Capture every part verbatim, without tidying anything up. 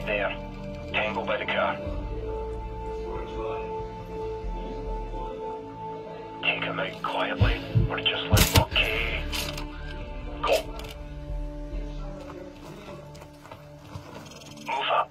right there. Tango by the car. Take him out quietly. We're just like okay. Go. Move up.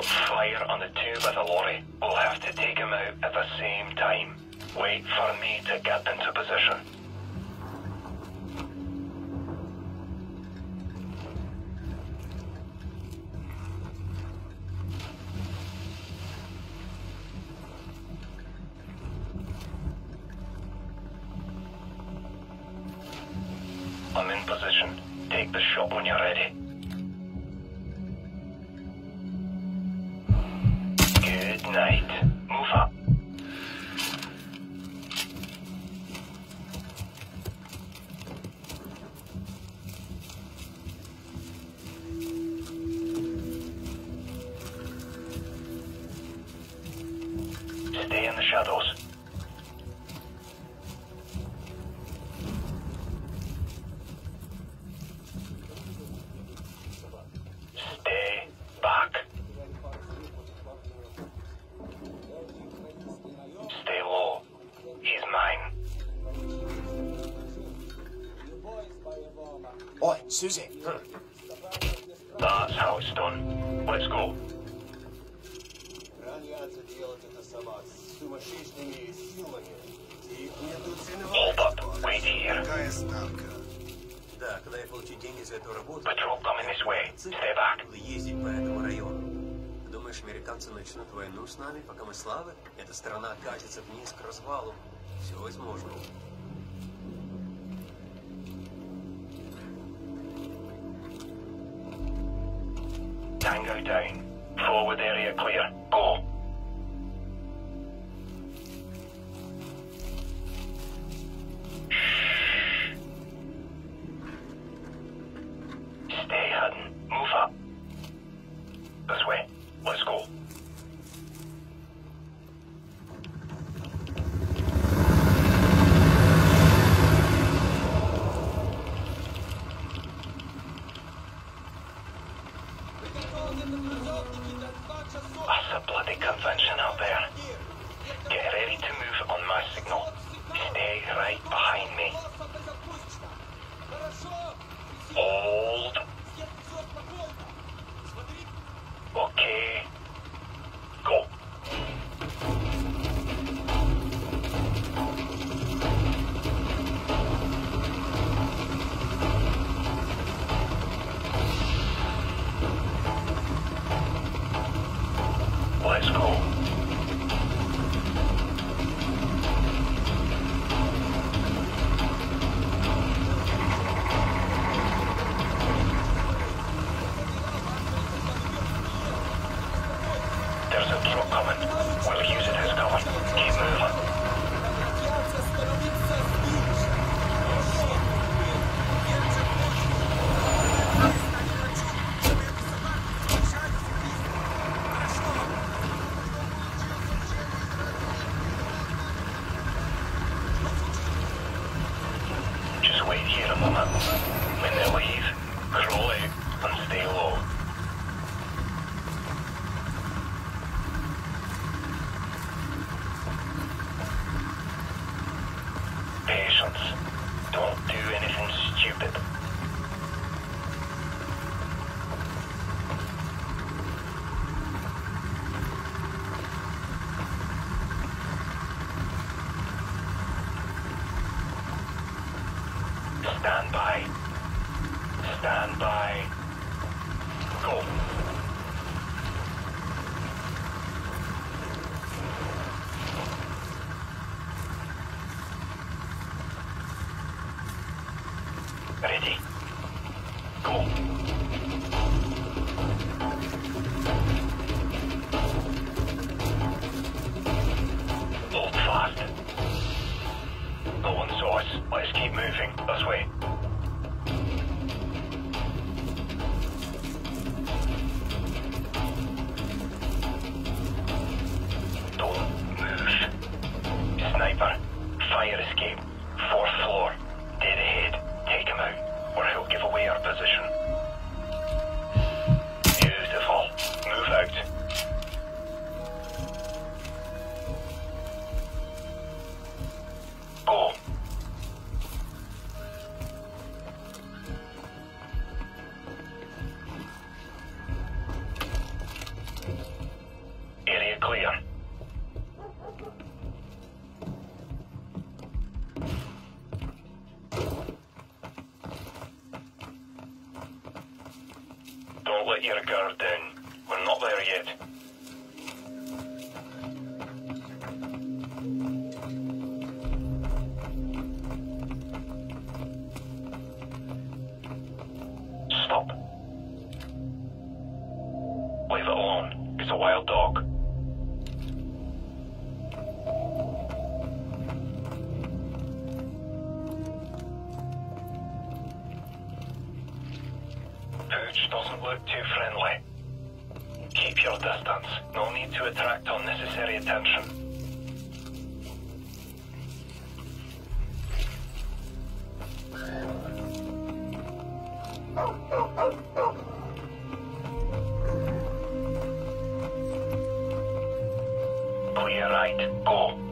Fire on the two by the lorry. We'll have to take him out at the same time. Wait for me to get into position. I'm in position. Take the shot when you're ready. Good night. Move up. Stay in the shadows. Oi, Susie. Hmm. That's how it's done. Let's go. Hold up. Wait here. Patrol coming this way. Stay back. Думаешь, американцы начнут войну с нами, пока мы слабы? Эта страна катится вниз к развалу. Все возможно. Tango down. Forward area clear. Go. Shh. Stay hidden. Move up. This way. Let's go. That's a bloody convention out there. Get ready to move on my signal. Stay right behind me. Hold. Okay. Go. Let's go. There's a truck coming. We'll use it as cover. Keep moving. Wait here a moment. When they leave, crawl out and stay low. Patience. Don't do anything stupid. Stand by. Stand by. Go. Ready. Go. Hold fast. No one saw us. Let's keep moving. This way. Sniper, fire escape, fourth floor, dead ahead, take him out, or he'll give away our position. Beautiful, move out. Go. Area clear. let your guard down. We're not there yet. You're right. Go.